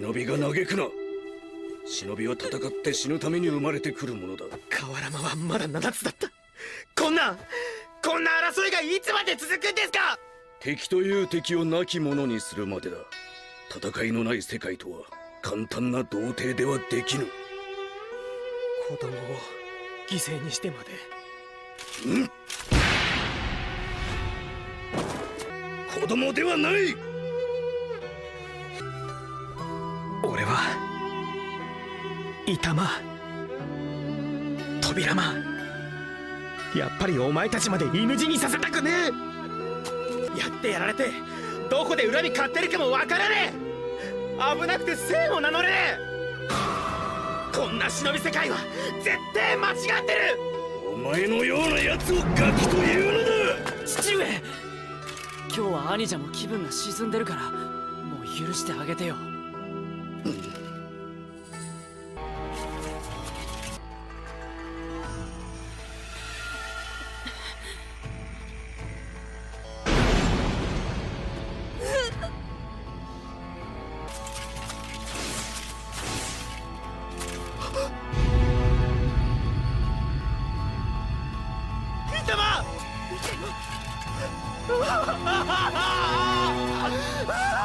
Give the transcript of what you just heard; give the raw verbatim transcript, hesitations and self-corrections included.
忍びが嘆くな。忍びは戦って死ぬために生まれてくるものだ。河原間はまだななつだった。こんなこんな争いがいつまで続くんですか。敵という敵を亡き者にするまでだ。戦いのない世界とは簡単な同定ではできぬ。子供を犠牲にしてまで。うん、子供ではない。俺は板間、扉間、やっぱりお前たちまで犬死にさせたくねえ。やってやられてどこで恨み買ってるかもわからねえ。危なくて姓も名乗れねえ。こんな忍び世界は絶対間違ってる。お前のようなやつをガキというのだ。父上、今日は兄者も気分が沈んでるからもう許してあげてよ。あ